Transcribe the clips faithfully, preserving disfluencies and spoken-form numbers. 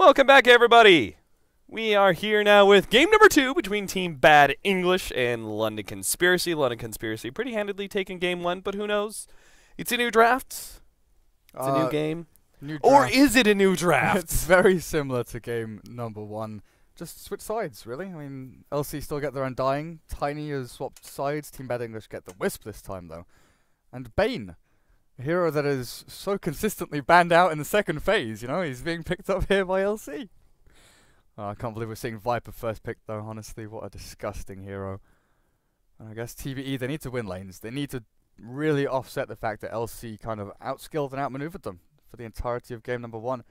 Welcome back, everybody. We are here now with game number two between Team Bad English and London Conspiracy. London Conspiracy pretty handedly taking game one, but who knows? It's a new draft. It's uh, a new game. New draft. Or is it a new draft? It's very similar to game number one. Just switch sides, really. I mean, L C still get their Undying. Tiny has swapped sides. Team Bad English get the Wisp this time, though. And Bane, a hero that is so consistently banned out in the second phase, you know, he's being picked up here by L C. Oh, I can't believe we're seeing Viper first pick, though, honestly. What a disgusting hero. And I guess T B E, they need to win lanes. They need to really offset the fact that L C kind of outskilled and outmaneuvered them for the entirety of game number one.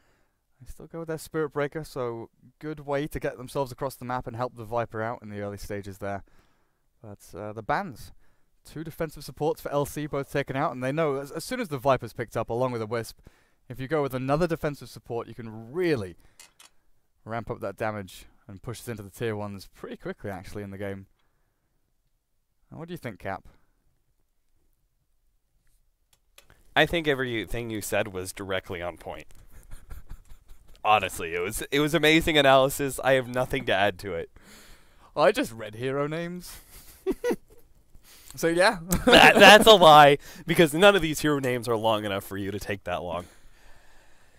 They still go with their Spirit Breaker, so good way to get themselves across the map and help the Viper out in the early stages there. That's uh, the bans. Two defensive supports for L C, both taken out, and they know as, as soon as the Viper's picked up along with the Wisp, if you go with another defensive support, you can really ramp up that damage and push us into the tier ones pretty quickly, actually, in the game. And what do you think, Cap? I think everything you said was directly on point. Honestly, it was it was amazing analysis. I have nothing to add to it. I just read hero names. So yeah, that, that's a lie, because none of these hero names are long enough for you to take that long.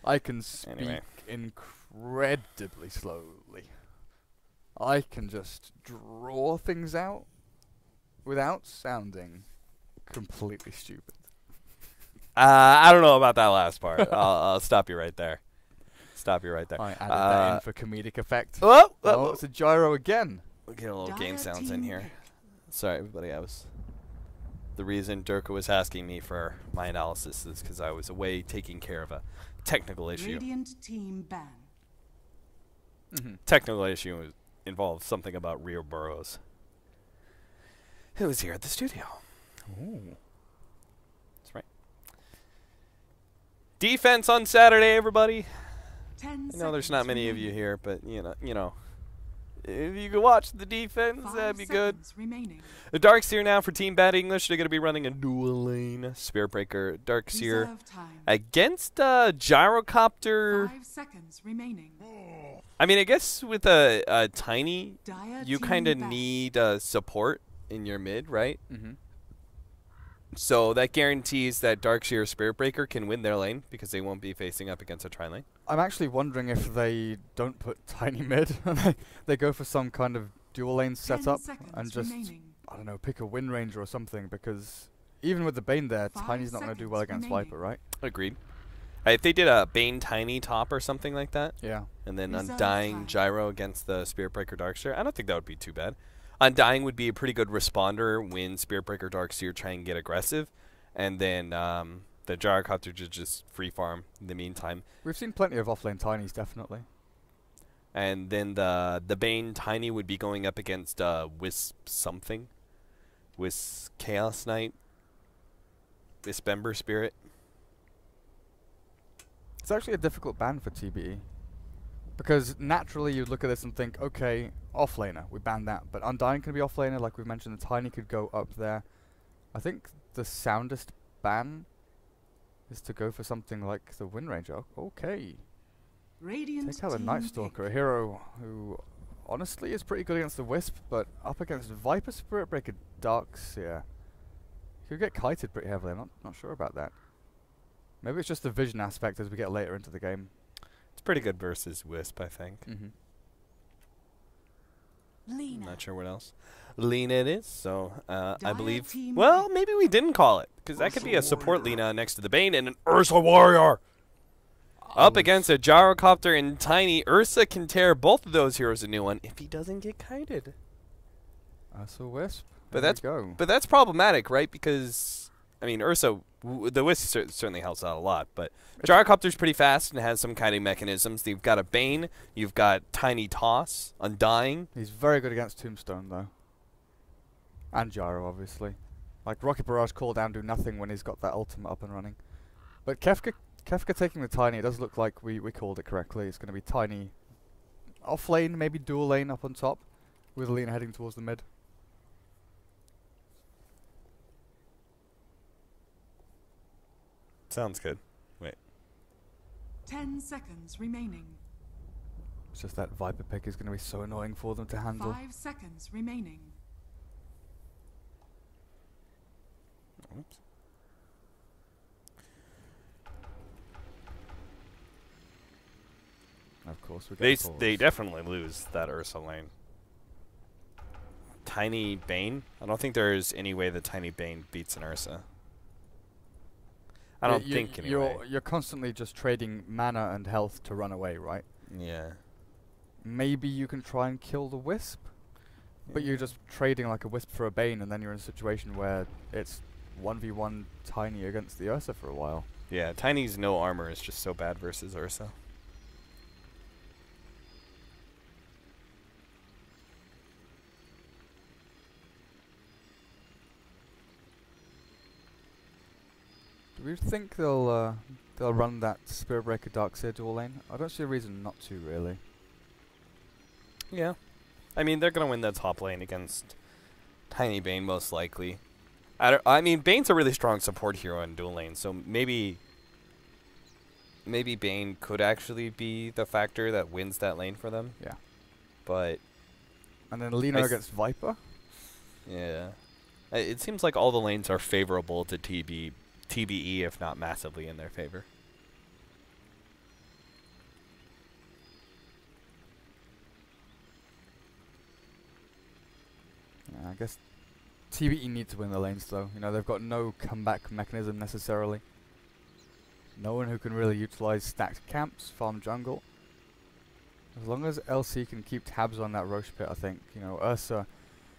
I can speak anyway. incredibly slowly. I can just draw things out without sounding completely stupid. Uh, I don't know about that last part. I'll, I'll stop you right there. Stop you right there. I added uh, that in for comedic effect. Oh, oh, oh, it's a gyro again. We'll get a little game sounds in here. Sorry, everybody. I was the reason Durka was asking me for my analysis is because I was away taking care of a technical issue. Radiant team ban. Mm-hmm. Technical issue involved something about Rio Burrows, who was here at the studio. Ooh. That's right. Defense on Saturday, everybody. I know there's not many of you here, but you know, you know, if you could watch the defense, Five that'd be good. Remaining. The Darkseer now for Team Bad English. They're going to be running a dual lane Spearbreaker Darkseer against uh, Gyrocopter. Five seconds remaining. I mean, I guess with a, a Tiny, Dire you kind of need uh, support in your mid, right? Mm-hmm. So that guarantees that Darkseer Spiritbreaker can win their lane because they won't be facing up against a tri-lane. I'm actually wondering if they don't put Tiny mid and they go for some kind of dual lane setup and just, remaining. I don't know, pick a Wind Ranger or something, because even with the Bane there, Five Tiny's not going to do well against remaining. Viper, right? Agreed. Uh, if they did a Bane Tiny top or something like that, yeah, and then Reserve Undying time. Gyro against the Spiritbreaker Darkseer, I don't think that would be too bad. Undying would be a pretty good responder when Spearbreaker Darkseer try and get aggressive, and then um, the Gyrocopter just free farm in the meantime. We've seen plenty of offlane Tinies, definitely. And then the the Bane Tiny would be going up against uh, Wisp something, Wisp Chaos Knight, Wisp Ember Spirit. It's actually a difficult ban for T B E. Because naturally you'd look at this and think, okay, offlaner, we banned that. But Undying can be offlaner, like we mentioned, the Tiny could go up there. I think the soundest ban is to go for something like the Wind Ranger. Okay. Radiant Take out the Night Stalker, a hero who honestly is pretty good against the Wisp, but up against Viper, Spiritbreaker, Darkseer. He could get kited pretty heavily, I'm not, not sure about that. Maybe it's just the vision aspect as we get later into the game. Pretty good versus Wisp, I think. Mm-hmm. Not sure what else. Lina it is, so uh, I believe... Well, maybe we didn't call it, because that could be a support warrior. Lina next to the Bane and an Ursa Warrior! Oh. Up against a Gyrocopter and Tiny. Ursa can tear both of those heroes a new one if he doesn't get kited. Ursa Wisp. But that's, go. but that's problematic, right? Because, I mean, Ursa... W the Wisp cer certainly helps out a lot, but Gyrocopter's pretty fast and has some kiting mechanisms. You've got a Bane, you've got Tiny Toss, Undying. He's very good against Tombstone, though. And Gyro, obviously. Like, Rocket Barrage, Cooldown do nothing when he's got that ultimate up and running. But Kefka, Kefka taking the Tiny, it does look like we, we called it correctly. It's going to be Tiny off lane, maybe dual lane up on top, with Lina heading towards the mid. Sounds good. Wait. Ten seconds remaining. It's just that Viper pick is going to be so annoying for them to handle. Five seconds remaining. Oops. Of course, we they they definitely lose that Ursa lane. Tiny Bane. I don't think there is any way that Tiny Bane beats an Ursa. I don't you, think anyway. You're you're constantly just trading mana and health to run away, right? Yeah. Maybe you can try and kill the Wisp, yeah. but you're just trading like a Wisp for a Bane, and then you're in a situation where it's one v one Tiny against the Ursa for a while. Yeah, Tiny's no armor is just so bad versus Ursa. Do you think they'll uh, they'll run that Spiritbreaker Darkseer dual lane? I don't see a reason not to, really. Yeah, I mean they're gonna win that top lane against Tiny Bane most likely. I don't, I mean Bane's a really strong support hero in dual lane, so maybe maybe Bane could actually be the factor that wins that lane for them. Yeah, but and then Lina against Viper. Yeah, I, it seems like all the lanes are favorable to T B. T B E, if not massively in their favor. Yeah, I guess T B E need to win the lanes, though. You know, they've got no comeback mechanism necessarily. No one who can really utilize stacked camps, farm jungle. As long as L C can keep tabs on that Roche pit, I think. You know, Ursa.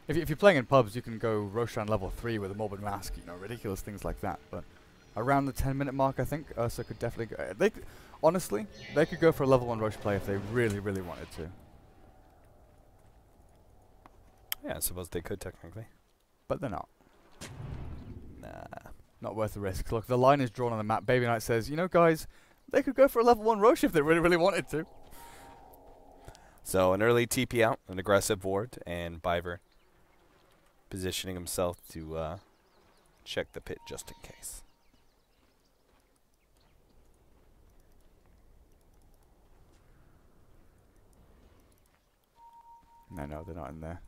If, if you're playing in pubs, you can go Roshan level three with a Morbid Mask, you know, ridiculous things like that. But around the ten minute mark, I think, Ursa could definitely go. They could, honestly, they could go for a level one Roche play if they really, really wanted to. Yeah, I suppose they could, technically. But they're not. Nah. Not worth the risk. Look, the line is drawn on the map. Baby Knight says, you know, guys, they could go for a level one Roche if they really, really wanted to. So an early T P out, an aggressive ward, and Byvern positioning himself to uh, check the pit just in case. No, no, they're not in there.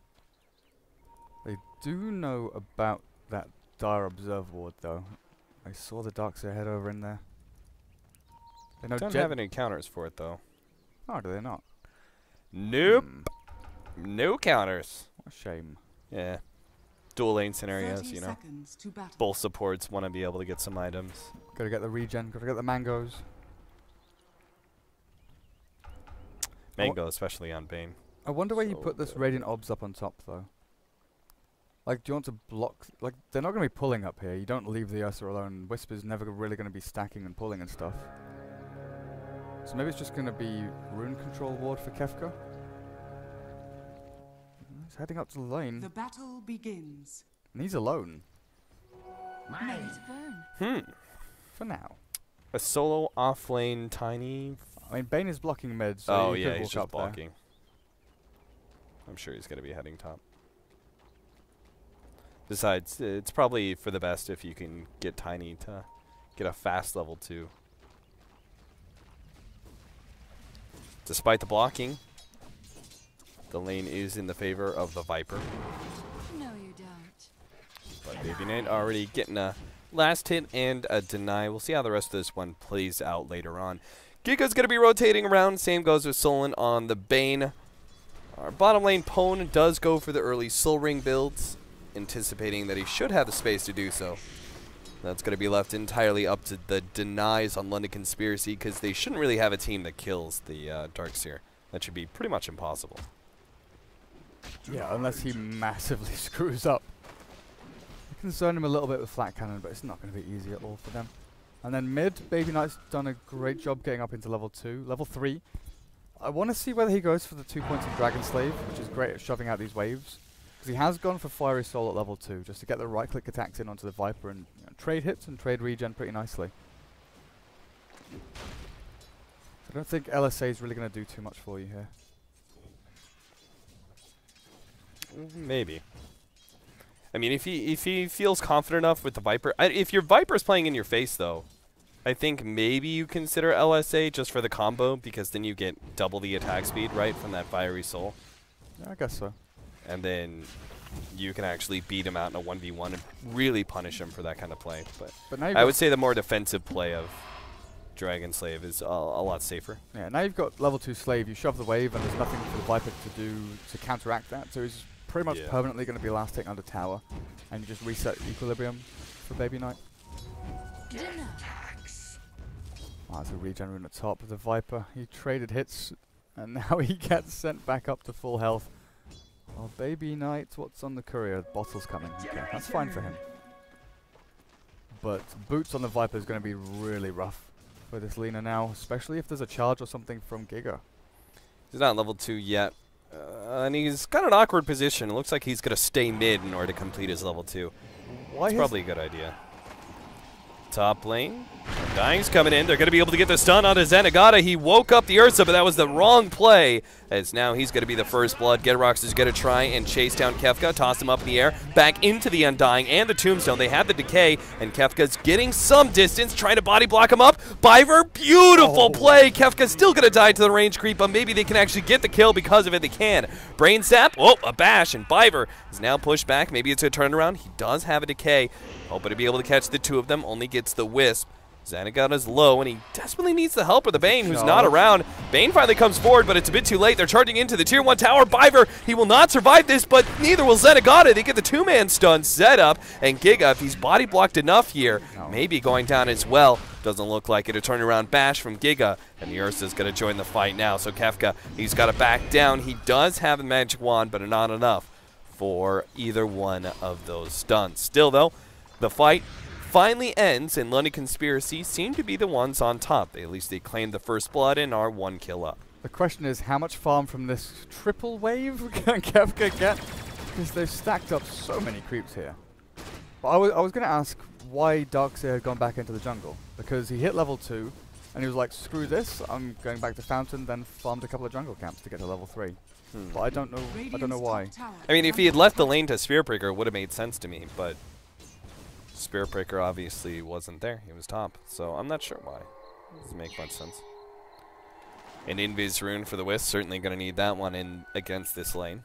They do know about that Dire Observe ward, though. I saw the Darkseer head over in there. They know don't have any counters for it, though. Oh, do they not? Nope. Mm. No counters. What a shame. Yeah. Dual lane scenarios, you know. Both supports want to be able to get some items. Gotta get the regen, gotta get the mangoes. Mango, especially on Bane. I wonder where you put this Radiant Obs up on top, though. Like, do you want to block. Like, they're not gonna be pulling up here. You don't leave the Ursa alone. Whisper's never really gonna be stacking and pulling and stuff. So maybe it's just gonna be Rune Control Ward for Kefka? He's heading up to the lane. The battle begins. And he's alone. Mine. Hmm. For now. A solo off lane Tiny. I mean, Bane is blocking mid, so oh, he yeah, could he's walk just up blocking. There. I'm sure he's going to be heading top. Besides, it's probably for the best if you can get Tiny to get a fast level two. Despite the blocking, the lane is in the favor of the Viper. No, you don't. But Baby Knight already getting a last hit and a deny. We'll see how the rest of this one plays out later on. Giga's going to be rotating around. Same goes with Solon on the Bane. Our bottom lane, Pwn, does go for the early Soul Ring builds, anticipating that he should have the space to do so. That's going to be left entirely up to the denies on London Conspiracy because they shouldn't really have a team that kills the uh, Darkseer. That should be pretty much impossible. Yeah, unless he massively screws up. I concern him a little bit with flat cannon, but it's not going to be easy at all for them. And then mid, Baby Knight's done a great job getting up into level two, level three. I want to see whether he goes for the two points of Dragon Slave, which is great at shoving out these waves, because he has gone for Fiery Soul at level two, just to get the right-click attacks in onto the Viper and you know, trade hits and trade regen pretty nicely. So I don't think L S A is really going to do too much for you here. Maybe. I mean, if he if he feels confident enough with the Viper, I, if your Viper's playing in your face though, I think maybe you consider L S A just for the combo, because then you get double the attack speed, right, from that Fiery Soul. Yeah, I guess so. And then you can actually beat him out in a one v one and really punish him for that kind of play. But, but now I would say the more defensive play of Dragon Slave is a, a lot safer. Yeah, now you've got level two Slave. You shove the wave, and there's nothing for the Viper to do to counteract that. So he's pretty much yeah. permanently going to be last hit under tower. And you just reset equilibrium for Baby Knight. Dinner. Oh, there's a regen in the top of the Viper. He traded hits, and now he gets sent back up to full health. Oh, Baby Knight, what's on the courier? Bottle's coming. Okay, that's fine for him. But boots on the Viper is going to be really rough for this Lina now, especially if there's a charge or something from Giga. He's not level two yet, uh, and he's got an awkward position. It looks like he's going to stay mid in order to complete his level two. Why it's probably a good idea. Top lane. Dying's coming in. They're going to be able to get the stun onto Zenigata. He woke up the Ursa, but that was the wrong play, as now he's going to be the first blood. Gedrox is going to try and chase down Kefka, toss him up in the air, back into the Undying and the Tombstone. They have the Decay, and Kefka's getting some distance, trying to body block him up. Byver, beautiful oh. play. Kefka's still going to die to the range creep, but maybe they can actually get the kill because of it. They can. Brain Sap. Oh, a bash, and Byver is now pushed back. Maybe it's a turnaround. He does have a Decay. Hoping to be able to catch the two of them. Only gets the Wisp. Zanagata's low, and he desperately needs the help of the Bane, who's not around. Bane finally comes forward, but it's a bit too late. They're charging into the tier one tower. Byver, he will not survive this, but neither will Zenigata. They get the two-man stun set up, and Giga, if he's body blocked enough here, no. maybe going down as well. Doesn't look like it. A turnaround bash from Giga, and the Ursa's going to join the fight now. So Kefka, he's got to back down. He does have a Magic Wand, but not enough for either one of those stuns. Still, though, the fight finally ends, and London Conspiracy seem to be the ones on top. They, at least they claim the first blood and are one kill up. The question is, how much farm from this triple wave can Kefka get? Because they've stacked up so many creeps here. But I, I was going to ask why Darkseer had gone back into the jungle. Because he hit level two, and he was like, screw this, I'm going back to Fountain, then farmed a couple of jungle camps to get to level three. Hmm. But I don't know, I don't know why. I mean, if he had left the lane to Spearbreaker, it would have made sense to me, but Spearbreaker obviously wasn't there. He was top, so I'm not sure why. Doesn't make much sense. An Invis Rune for the Wisp. Certainly going to need that one in against this lane.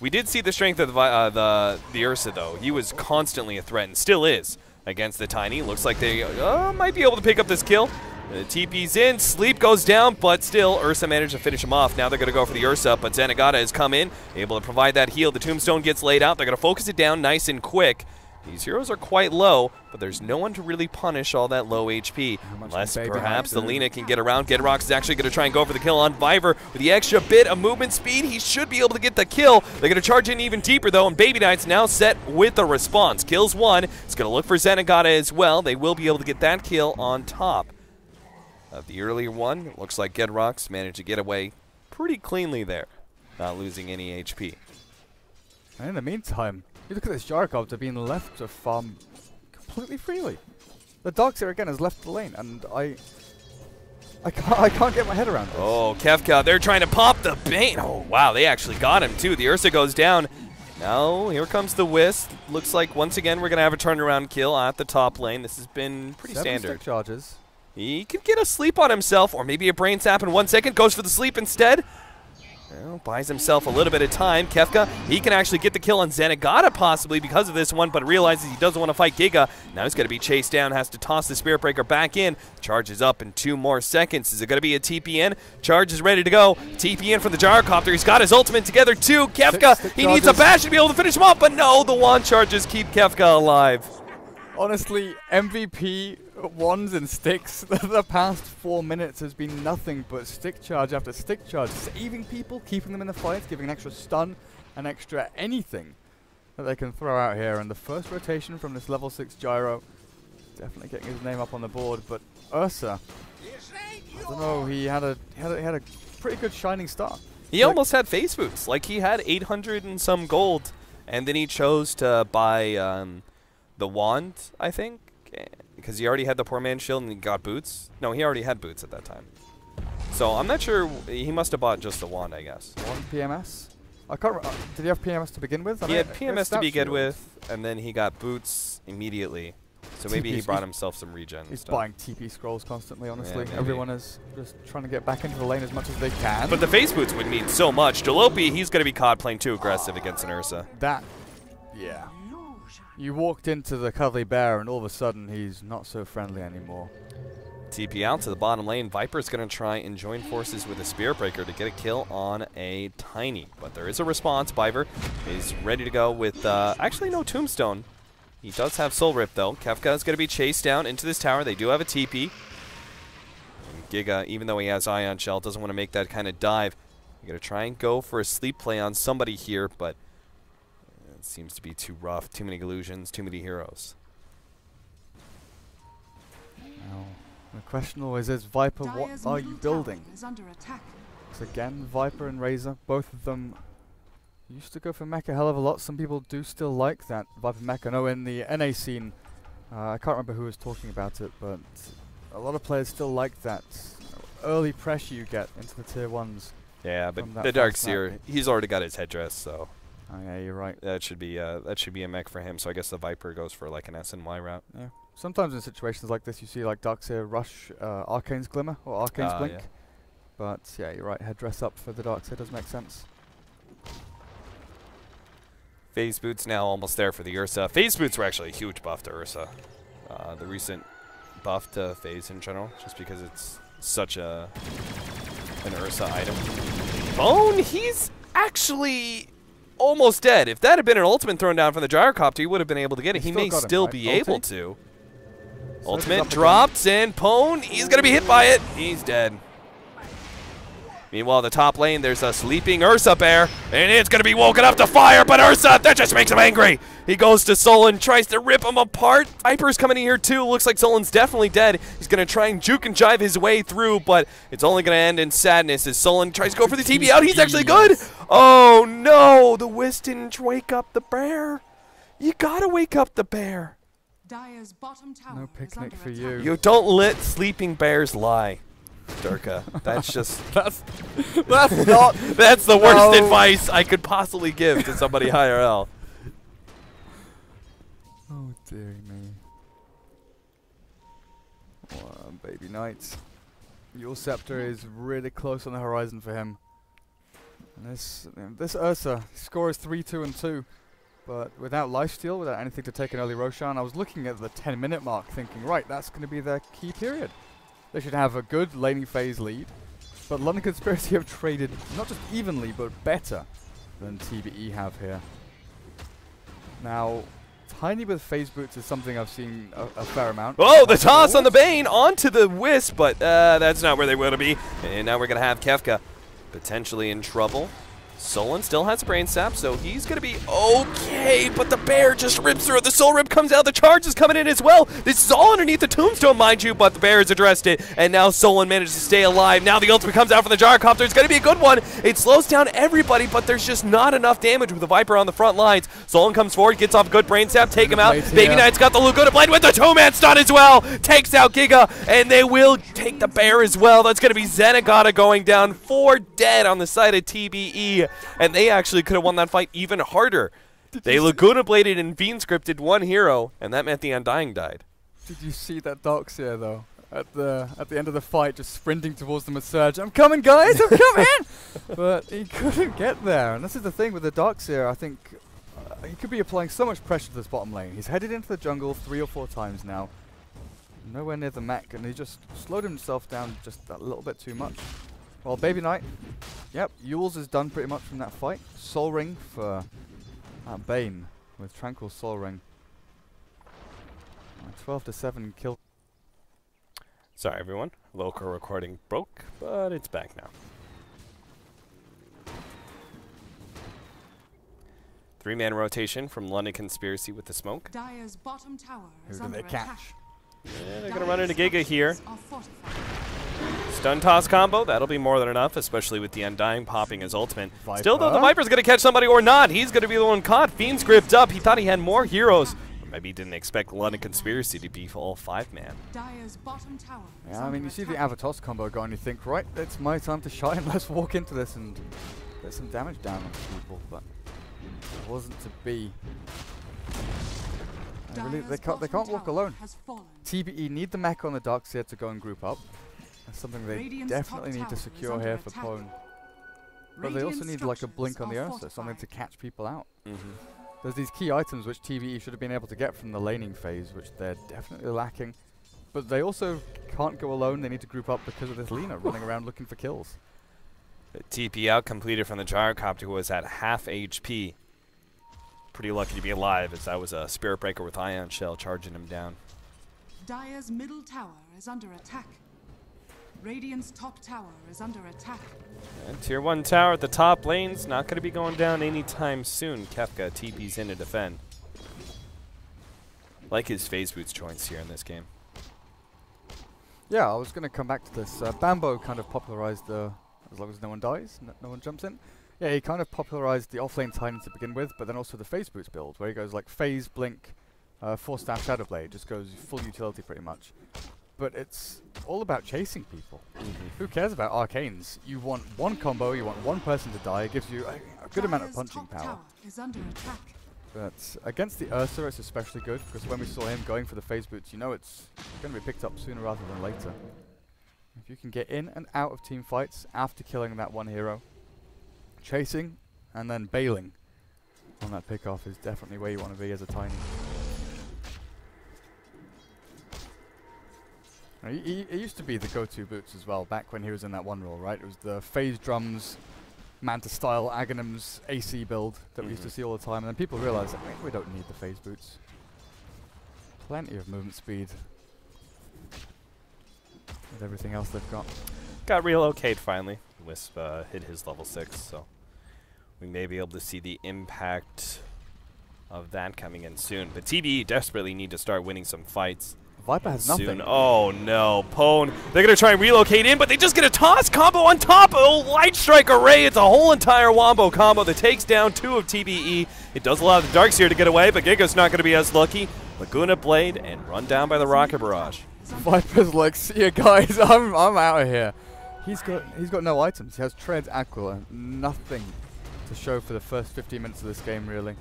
We did see the strength of the uh, the, the Ursa, though. He was constantly a threat and still is against the Tiny. Looks like they uh, might be able to pick up this kill. The T P's in, Sleep goes down, but still, Ursa managed to finish him off. Now they're going to go for the Ursa, but Zenigata has come in, able to provide that heal. The Tombstone gets laid out. They're going to focus it down nice and quick. These heroes are quite low, but there's no one to really punish all that low H P. Unless perhaps the Lina can get around. Gedrox is actually going to try and go for the kill on Byver. With the extra bit of movement speed, he should be able to get the kill. They're going to charge in even deeper, though, and Baby Knight's now set with a response. Kills one. It's going to look for Zenigata as well. They will be able to get that kill on top of the earlier one. It looks like Gedrox managed to get away pretty cleanly there, not losing any H P. And in the meantime, you look at this Gyrocopter being left to farm completely freely. The Darkseer again has left the lane, and I, I can't, I can't get my head around this. Oh, Kefka, they're trying to pop the Bane. Oh, wow, they actually got him too. The Ursa goes down. Now here comes the Wisp. Looks like once again we're gonna have a turnaround kill at the top lane. This has been pretty Seven standard. Stick charges. He could get a sleep on himself, or maybe a brain sap in one second. Goes for the sleep instead. Well, buys himself a little bit of time. Kefka, he can actually get the kill on Zenigata possibly because of this one, but realizes he doesn't want to fight Giga. Now he's going to be chased down, has to toss the Spiritbreaker back in. Charges up in two more seconds. Is it going to be a T P in? Charge is ready to go. T P in from the Gyrocopter. He's got his ultimate together too. Kefka, he charges. needs a bash to be able to finish him off, but no, the wand charges keep Kefka alive. Honestly, M V P wands and sticks. The past four minutes has been nothing but stick charge after stick charge. Saving people, keeping them in the fight, giving an extra stun, an extra anything that they can throw out here. And the first rotation from this level six Gyro, definitely getting his name up on the board. But Ursa, I don't know, he had a, he had a, he had a pretty good shining star. He like, almost had face boots. Like, he had eight hundred and some gold, and then he chose to buy um, the wand, I think. Because he already had the poor man's shield and he got boots. No, he already had boots at that time. So I'm not sure. He must have bought just the wand, I guess. One P M S? I can't remember. Did he have P M S to begin with? He had P M S to begin with, and then he got boots immediately. So maybe T P he brought himself some regen. He's stuff. buying T P scrolls constantly, honestly. Yeah, Everyone is just trying to get back into the lane as much as they can. But the face boots would mean so much. Jalopy, he's going to be caught playing too aggressive uh, against an Ursa. That, yeah. You walked into the cuddly bear and all of a sudden he's not so friendly anymore. T P out to the bottom lane. Viper's going to try and join forces with a Spearbreaker to get a kill on a Tiny. But there is a response. Viper is ready to go with uh, actually no Tombstone. He does have Soul Rip, though. Kefka is going to be chased down into this tower. They do have a T P. And Giga, even though he has Ion Shell, doesn't want to make that kind of dive. You're going to try and go for a sleep play on somebody here, but it seems to be too rough. Too many illusions, too many heroes. Now, the question always is, Viper, what are you building? Because again, Viper and Razor, both of them used to go for mech a hell of a lot. Some people do still like that Viper mech. I know in the N A scene, uh, I can't remember who was talking about it, but a lot of players still like that early pressure you get into the tier ones. Yeah, but the Darkseer, he's already got his headdress, so. Oh yeah, you're right. That should be uh, that should be a mech for him. So I guess the Viper goes for like an S and Y route. Yeah. Sometimes in situations like this, you see like Darkseer rush uh, Arcane's Glimmer or Arcane's uh, Blink. Yeah. But yeah, you're right. Headdress up for the Darkseer does make sense. Phase Boots now almost there for the Ursa. Phase Boots were actually a huge buff to Ursa. Uh, the recent buff to Phase in general, just because it's such a an Ursa item. Bone, he's actually almost dead. If that had been an ultimate thrown down from the Gyrocopter, he would have been able to get it. He, he may still him, right? be Ulti? able to. So ultimate drops, and Pone, he's going to be hit by it. He's dead. Meanwhile, the top lane, there's a sleeping Ursa bear, and it's going to be woken up to fire, but Ursa, that just makes him angry. He goes to Solon, tries to rip him apart. Viper's coming in here, too. Looks like Solon's definitely dead. He's going to try and juke and jive his way through, but it's only going to end in sadness as Solon tries to go for the T P out. He's actually good. Oh, no. The Wiz didn't wake up the bear. You got to wake up the bear. Dire's bottom tower no picnic for you. You don't let sleeping bears lie. Durka, that's just that's that's not that's the worst no. advice I could possibly give to somebody I R L. Oh dear me! Wow, baby knights, your scepter is really close on the horizon for him. And this this Ursa scores three, two, and two, but without lifesteal, without anything to take an early Roshan. I was looking at the ten-minute mark, thinking, right, that's going to be their key period. They should have a good laning phase lead, but London Conspiracy have traded not just evenly, but better than T B E have here. Now, Tiny with phase boots is something I've seen a, a fair amount. Oh, the toss on the Bane onto the Wisp, but uh, that's not where they want to be. And now we're going to have Kefka potentially in trouble. Solon still has a brain sap, so he's going to be okay, but the bear just rips through. The soul rip comes out. The charge is coming in as well. This is all underneath the tombstone, mind you, but the bear has addressed it, and now Solon manages to stay alive. Now the ultimate comes out from the Gyrocopter. It's going to be a good one. It slows down everybody, but there's just not enough damage with the Viper on the front lines. Solon comes forward, gets off good brain sap, take him out. Baby Knight's got the Lugo to blend with the two-man stun as well. Takes out Giga, and they will take the bear as well. That's going to be Zenigata going down. Four dead on the side of T B E. And they actually could have won that fight even harder. Did they Laguna Bladed and Fiend Scripted one hero, and that meant the Undying died. Did you see that Darkseer, though? At the at the end of the fight, just sprinting towards them with Surge. I'm coming, guys! I'm coming! But he couldn't get there. And this is the thing with the Darkseer. I think uh, he could be applying so much pressure to this bottom lane. He's headed into the jungle three or four times now. Nowhere near the mech, and he just slowed himself down just a little bit too much. Well, Baby Knight, yep, Yules is done pretty much from that fight. Soul Ring for uh, Bane with Tranquil Soul Ring. twelve to seven kill. Sorry, everyone. Local recording broke, but it's back now. Three-man rotation from London Conspiracy with the smoke. Dire's bottom tower Who do they catch? Yeah, they're going to run into Giga here. Stun toss combo, that'll be more than enough, especially with the Undying popping his ultimate. Viper. Still though, the Viper's going to catch somebody or not. He's going to be the one caught. Fiend Script up. He thought he had more heroes. Or maybe he didn't expect London Conspiracy to be all five-man. Yeah, I mean, you see the Avatos combo go and you think, right, it's my time to shine. Let's walk into this and get some damage down on people, but it wasn't to be. I really, they can't, they can't walk alone. T B E need the mech on the docks here to go and group up. That's something they Radiant's definitely need to secure here for Pwn. But Radiant they also need like a blink on the Ursa, something to catch people out. Mm-hmm. There's these key items which T B E should have been able to get from the laning phase, which they're definitely lacking. But they also can't go alone, they need to group up because of this Lina running around looking for kills. The T P out completed from the gyrocopter was at half H P. Pretty lucky to be alive, as that was a Spirit Breaker with Ion Shell charging him down. Dire's middle tower is under attack. Radiant's top tower is under attack. And tier one tower at the top lane's not going to be going down anytime soon. Kefka T P's in to defend. Like his phase boots joints here in this game. Yeah, I was going to come back to this. Uh, Bambo kind of popularized the, as long as no one dies, no, no one jumps in. Yeah, he kind of popularized the offlane Titan to begin with, but then also the phase boots build, where he goes like phase, blink, uh, four staff, shadow blade, just goes full utility pretty much. But it's all about chasing people. Mm-hmm. Who cares about arcanes? You want one combo, you want one person to die, it gives you a, a good amount of punching power. Is under attack. But against the Ursa it's especially good, because when we saw him going for the phase boots, you know it's going to be picked up sooner rather than later. If you can get in and out of team fights after killing that one hero, chasing and then bailing on that pickoff is definitely where you want to be as a Tiny. It used to be the go-to boots as well, back when he was in that one role, right? It was the phase drums, Manta style, Aghanim's A C build that mm-hmm. we used to see all the time, and then people realized that we don't need the phase boots. Plenty of movement speed with everything else they've got. Got relocate finally. Wisp uh, hit his level six, so we may be able to see the impact of that coming in soon. But T B E desperately need to start winning some fights. Viper has nothing. Soon. Oh no, Pwn. They're going to try and relocate in, but they just get a toss combo on top. Oh, Light Strike Array. It's a whole entire wombo combo that takes down two of T B E. It does allow the Darkseer to get away, but Giga's not going to be as lucky. Laguna Blade and run down by the Rocket Barrage. Viper's like, see ya guys, I'm, I'm out of here. He's got, he's got no items. He has Treads, Aquila, nothing to show for the first fifteen minutes of this game, really.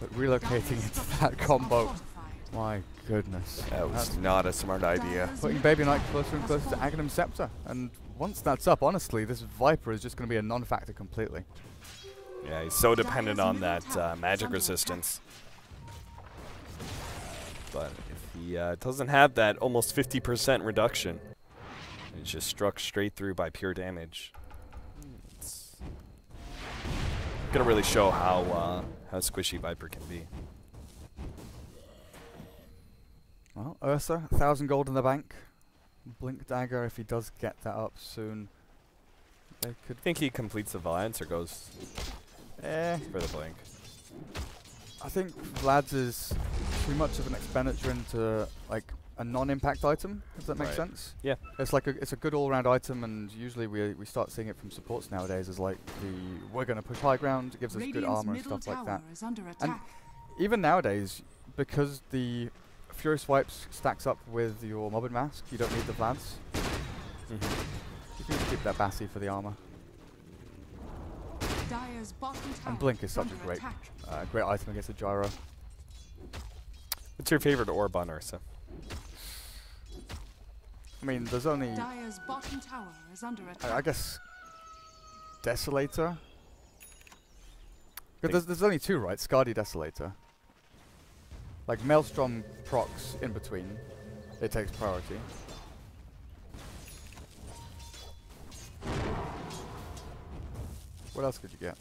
But relocating into that combo. My goodness. That was that's not a smart idea. Putting Baby Knight closer and closer to Aghanim Scepter. And once that's up, honestly, this Viper is just going to be a non-factor completely. Yeah, he's so dependent on that uh, magic resistance. But if he uh, doesn't have that almost fifty percent reduction, it's just struck straight through by pure damage. It's going to really show how, uh, how squishy Viper can be. Well, Ursa, one thousand gold in the bank. Blink Dagger, if he does get that up soon. They could think he completes the Valiance or goes eh. for the Blink. I think Vlad's is too much of an expenditure into like a non-impact item, if that makes right. sense. Yeah. It's like a, it's a good all-round item, and usually we, we start seeing it from supports nowadays as like the, we're going to push high ground, it gives Radiant's us good armor and stuff like that. And even nowadays, because the Furious Wipes stacks up with your Mobbin Mask, you don't need the Vlads. Mm-hmm. You can just keep that Bassi for the armor. And Blink is such a great uh, great item against a Gyro. What's your favorite orb on Ursa? I mean, there's only... Dire's bottom tower is under attack. I, I guess... Desolator? There's, there's only two, right? Skadi, Desolator. Like Maelstrom procs in between, it takes priority. What else could you get?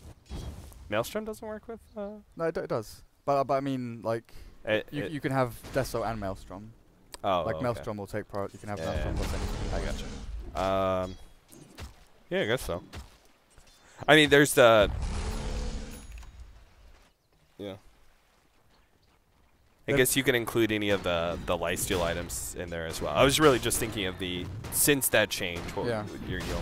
Maelstrom doesn't work with? Uh, no, it, it does. But, uh, but I mean, like, it, you, it you can have Deso and Maelstrom. Oh, Like okay. Maelstrom will take priority, you can have yeah, Maelstrom plus yeah. anything. I gotcha. Um, yeah, I guess so. I mean, there's the... Yeah. I guess you can include any of the, the Lifesteal items in there as well. I was really just thinking of the, since that change, what yeah. your, your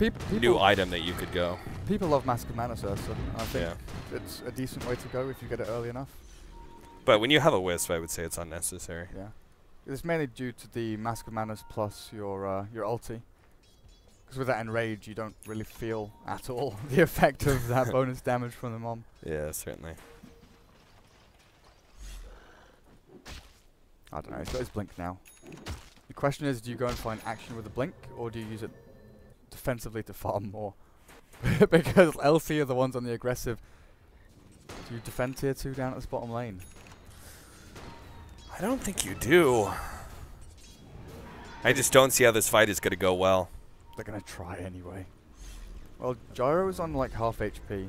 people, people new item that you could go. People love Mask of Mana, so I think yeah. it's a decent way to go if you get it early enough. But when you have a Wisp, I would say it's unnecessary. Yeah, it's mainly due to the Mask of Mana plus your, uh, your ulti. Because with that Enrage, you don't really feel at all the effect of that bonus damage from the mom. Yeah, certainly. I don't know, he's got his blink now. The question is, do you go and find action with a blink, or do you use it defensively to farm more? Because L C are the ones on the aggressive. Do you defend tier two down at this bottom lane? I don't think you do. I just don't see how this fight is going to go well. They're going to try anyway. Well, Gyro is on like half H P.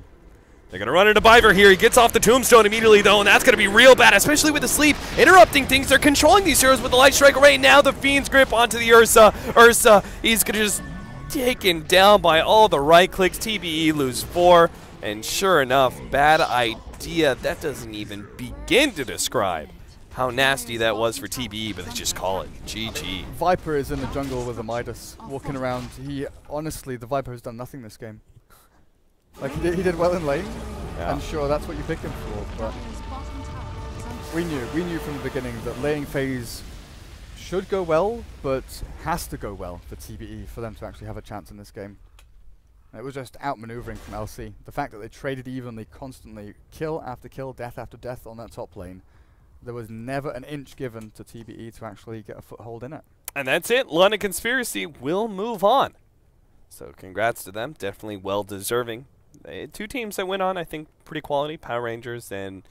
They're going to run into Byver here. He gets off the tombstone immediately, though, and that's going to be real bad, especially with the sleep interrupting things. They're controlling these heroes with the Light Strike Array. Now the Fiend's grip onto the Ursa. Ursa, he's going to just taken down by all the right clicks. T B E lose four, and sure enough, Bad Idea. That doesn't even begin to describe how nasty that was for T B E, but they just call it G G. Viper is in the jungle with a Midas, walking around. He, honestly, the Viper has done nothing this game. Like, he did, he did well in lane, yeah. And sure, that's what you picked him for, but we knew, we knew from the beginning that laying phase should go well, but has to go well for T B E for them to actually have a chance in this game. It was just outmaneuvering from L C. The fact that they traded evenly constantly, kill after kill, death after death on that top lane, there was never an inch given to T B E to actually get a foothold in it. And that's it. London Conspiracy will move on. So congrats to them. Definitely well-deserving. Two teams that went on, I think, pretty quality. Power Rangers and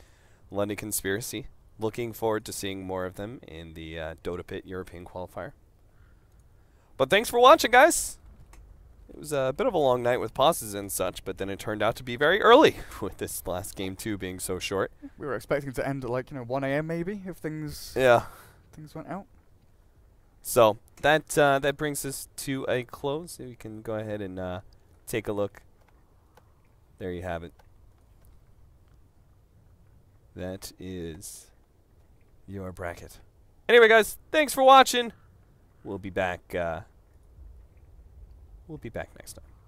London Conspiracy. Looking forward to seeing more of them in the uh, Dota Pit European Qualifier. But thanks for watching, guys. It was a bit of a long night with pauses and such, but then it turned out to be very early with this last game two being so short. We were expecting to end at like, you know, one A M maybe if things yeah things went out. So that uh, that brings us to a close. We can go ahead and uh, take a look. There you have it. That is your bracket. Anyway, guys, thanks for watching. We'll be back. Uh, We'll be back next time.